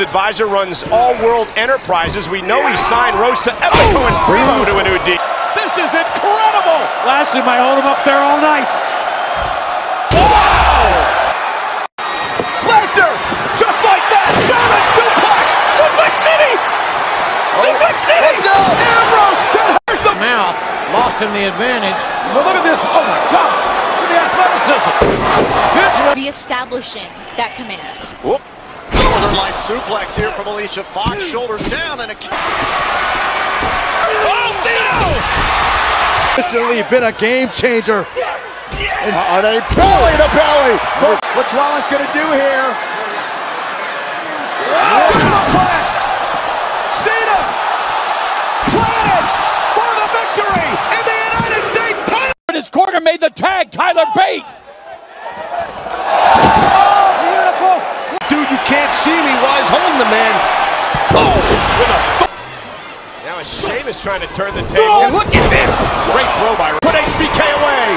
Advisor runs All World Enterprises. We know he signed Rosa, Epico, and Primo to a new deal. This is incredible! Lassen might hold him up there all night. Wow! Lesnar, just like that, German suplex! Suplex City! Suplex City! Ambrose centers the mouth, lost him the advantage. But look at this, oh my God! Look at the athleticism! Reestablishing that command. Whoop. Northern Light suplex here from Alicia Fox, shoulders down and a kick. Oh, Cena! Consistently been a game changer. And on a belly to belly. What's Rollins gonna do here? Superplex! Cena! Planted for the victory in the United States. Tyler in his corner made the tag. Tyler Bate. Can't see me while he's holding the man. Oh, with a now it's Sheamus trying to turn the table. Oh, look at this! Great throw by Rosa. Put HBK away.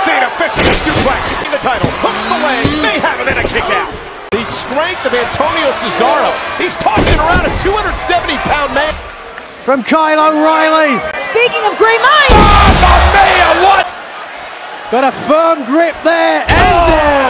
Zane fishing a suplex in the title. Hooks the leg. They have him in a kick out. The strength of Antonio Cesaro. He's tossing around a 270-pound man. From Kyle O'Reilly. Speaking of great minds. Oh, my man, what? Got a firm grip there. And down.